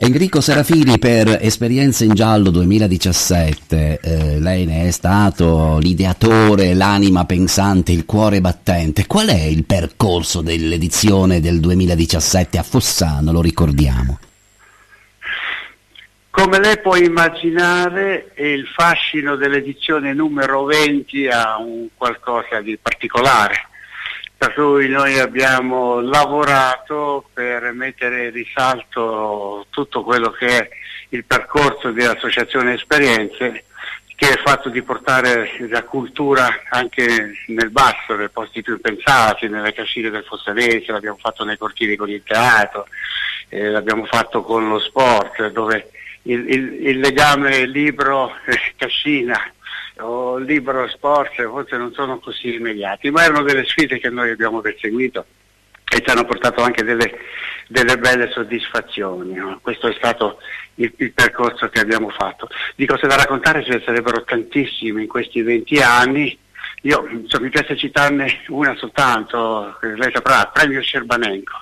Enrico Serafini per Esperienze in Giallo 2017, lei ne è stato l'ideatore, l'anima pensante, il cuore battente. Qual è il percorso dell'edizione del 2017 a Fossano, lo ricordiamo? Come lei può immaginare, il fascino dell'edizione numero 20 ha un qualcosa di particolare, per cui noi abbiamo lavorato per mettere in risalto tutto quello che è il percorso dell'Associazione Esperienze, che è fatto di portare la cultura anche nel basso, nei posti più impensati, nelle cascine del Fossarese, l'abbiamo fatto nei cortili con il teatro, l'abbiamo fatto con lo sport, dove il legame libro-cascina o libero sport forse non sono così immediati, ma erano delle sfide che noi abbiamo perseguito e ci hanno portato anche delle belle soddisfazioni, no? Questo è stato il percorso che abbiamo fatto. Di cose da raccontare ce ne sarebbero tantissime in questi 20 anni. Mi piace citarne una soltanto, lei saprà, Premio Scerbanenko.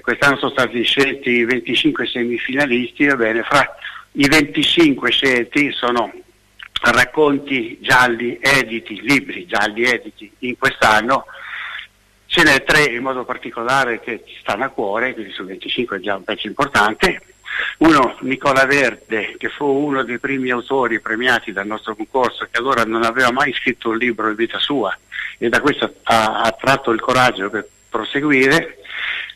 Quest'anno sono stati scelti 25 semifinalisti, va bene, fra i 25 scelti sono racconti gialli editi, libri gialli editi in quest'anno, ce n'è 3 in modo particolare che ci stanno a cuore, quindi su 25 è già un pezzo importante. Uno, Nicola Verde, che fu uno dei primi autori premiati dal nostro concorso, che allora non aveva mai scritto un libro in vita sua e da questo ha tratto il coraggio per proseguire.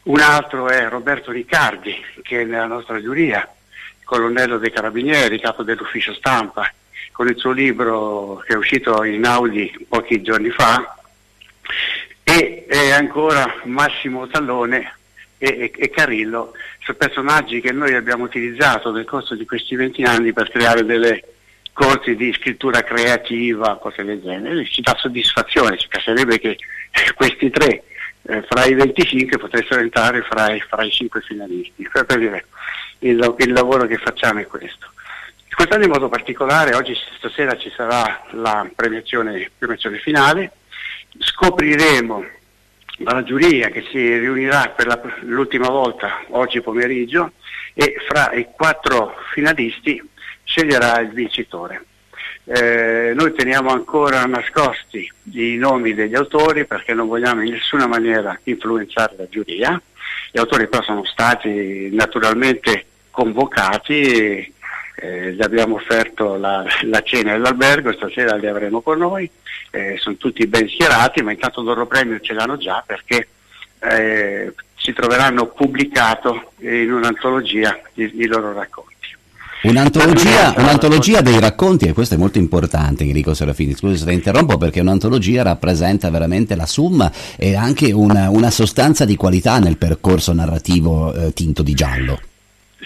Un altro è Roberto Riccardi, che è nella nostra giuria, colonnello dei Carabinieri, capo dell'ufficio stampa, con il suo libro che è uscito in Einaudi pochi giorni fa, e ancora Massimo Tallone e Carillo, sono personaggi che noi abbiamo utilizzato nel corso di questi 20 anni per creare delle corsi di scrittura creativa, cose del genere. Ci dà soddisfazione, ci piacerebbe che questi 3 fra i 25 potessero entrare fra i 5 finalisti. Per dire, il lavoro che facciamo è questo. Quest'anno in modo particolare, oggi stasera ci sarà la premiazione finale, scopriremo dalla giuria che si riunirà per l'ultima volta oggi pomeriggio e fra i 4 finalisti sceglierà il vincitore. Noi teniamo ancora nascosti i nomi degli autori perché non vogliamo in nessuna maniera influenzare la giuria. Gli autori però sono stati naturalmente convocati e gli abbiamo offerto la cena all'albergo, stasera li avremo con noi, sono tutti ben schierati, ma intanto il loro premio ce l'hanno già perché si troveranno pubblicato in un'antologia i loro racconti. Un'antologia dei racconti, e questo è molto importante, Enrico Serafini, scusi se la interrompo, perché un'antologia rappresenta veramente la summa e anche una sostanza di qualità nel percorso narrativo tinto di giallo.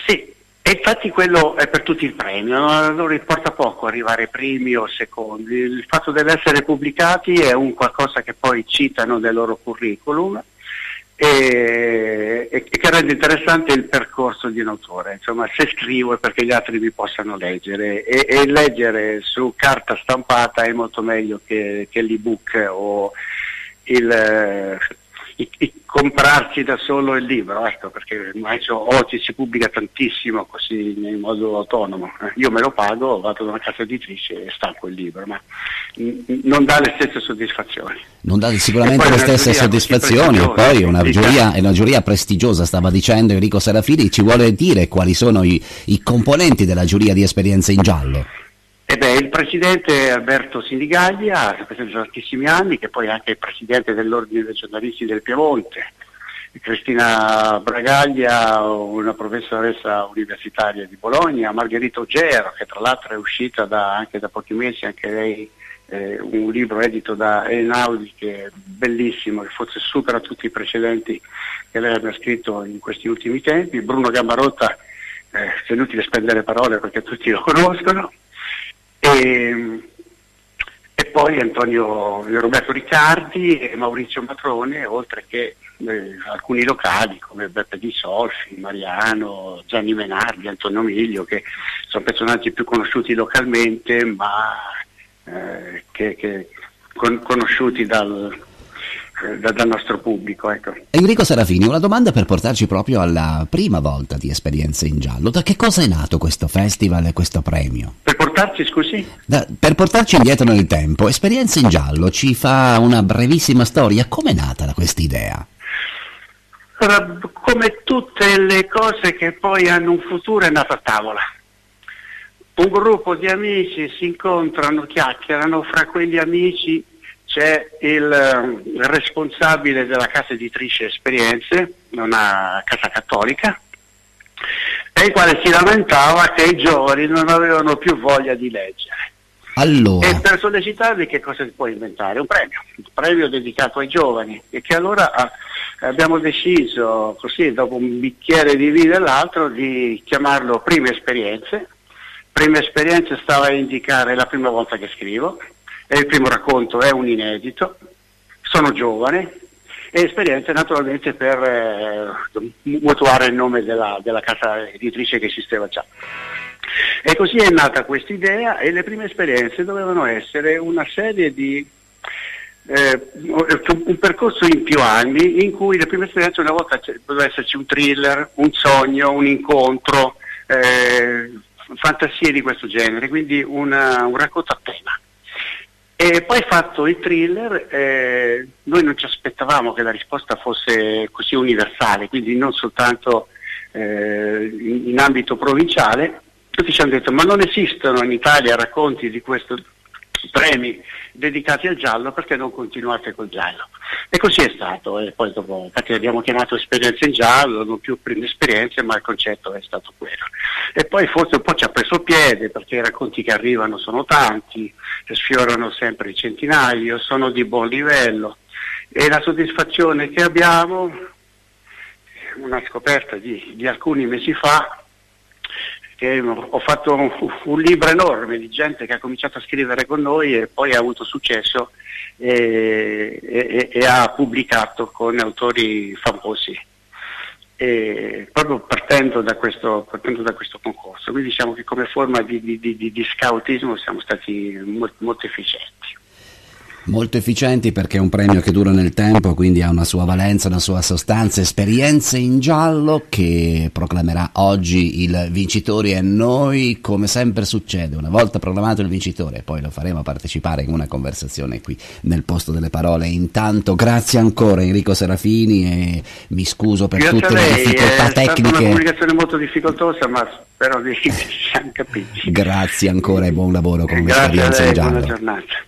Sì. E infatti quello è per tutti il premio, non importa poco arrivare primi o secondi, il fatto dell'essere pubblicati è un qualcosa che poi citano nel loro curriculum e che rende interessante il percorso di un autore. Insomma, se scrivo è perché gli altri mi possano leggere e leggere su carta stampata è molto meglio che l'ebook o comprarsi da solo il libro, ecco, perché oggi si pubblica tantissimo così in modo autonomo. Io me lo pago, vado da una casa editrice e stampo il libro, ma non dà le stesse soddisfazioni. Non dà sicuramente le stesse soddisfazioni, e poi è una giuria prestigiosa, stava dicendo Enrico Serafini. Ci vuole dire quali sono i componenti della giuria di Esperienze in Giallo? Il presidente Alberto Sinigaglia, presente da tantissimi anni, che poi è anche il presidente dell'Ordine dei giornalisti del Piemonte, Cristina Bragaglia, una professoressa universitaria di Bologna, Margherita Ogero, che tra l'altro è uscita anche da pochi mesi, anche lei un libro edito da Einaudi che è bellissimo, che forse supera tutti i precedenti che lei abbia scritto in questi ultimi tempi, Bruno Gambarotta, è inutile spendere parole perché tutti lo conoscono, e poi Roberto Riccardi e Maurizio Matrone, oltre che alcuni locali come Beppe Di Solfi, Mariano, Gianni Menardi, Antonio Miglio, che sono personaggi più conosciuti localmente ma conosciuti dal nostro pubblico, ecco. Enrico Serafini, una domanda per portarci proprio alla prima volta di Esperienze in Giallo. Da che cosa è nato questo festival e questo premio? Per portarci, scusi? Per portarci indietro nel tempo, Esperienze in Giallo ci fa una brevissima storia. Com'è nata da questa idea? Come tutte le cose che poi hanno un futuro, è nata a tavola. Un gruppo di amici si incontrano, chiacchierano, fra quegli amici c'è il responsabile della casa editrice Esperienze, una casa cattolica, e il quale si lamentava che i giovani non avevano più voglia di leggere. Allora. E per sollecitarli, che cosa si può inventare? Un premio dedicato ai giovani, e che allora abbiamo deciso, così, dopo un bicchiere di vino e l'altro, di chiamarlo Prime Esperienze. Prime Esperienze stava a indicare la prima volta che scrivo, e il primo racconto è un inedito, sono giovane, e Esperienze naturalmente per mutuare il nome della casa editrice che esisteva già. E così è nata questa idea, e le prime esperienze dovevano essere una serie di un percorso in più anni, in cui le prime esperienze una volta doveva esserci un thriller, un sogno, un incontro, fantasie di questo genere, quindi un racconto a tema. E poi, fatto il thriller, noi non ci aspettavamo che la risposta fosse così universale, quindi non soltanto in ambito provinciale. Tutti ci hanno detto: ma non esistono in Italia racconti di questo premi dedicati al giallo, perché non continuate col giallo? E così è stato, e poi dopo, infatti, abbiamo chiamato Esperienze in Giallo, non più Prime Esperienze, ma il concetto è stato quello. E poi forse un po' ci ha preso piede, perché i racconti che arrivano sono tanti, sfiorano sempre il centinaio, sono di buon livello, e la soddisfazione che abbiamo, una scoperta di alcuni mesi fa, che ho fatto un libro enorme di gente che ha cominciato a scrivere con noi e poi ha avuto successo e ha pubblicato con autori famosi, e proprio partendo da questo concorso. Quindi diciamo che come forma di scoutismo siamo stati molto efficienti. Molto efficienti, perché è un premio che dura nel tempo, quindi ha una sua valenza, una sua sostanza. Esperienze in Giallo, che proclamerà oggi il vincitore, e noi, come sempre succede, una volta proclamato il vincitore, poi lo faremo partecipare in una conversazione qui nel Posto delle Parole. Intanto grazie ancora Enrico Serafini, e mi scuso per tutte le difficoltà tecniche. È stata una comunicazione molto difficoltosa, ma spero di siamo capiti. Grazie ancora e buon lavoro con Esperienze in Giallo. Buona giornata.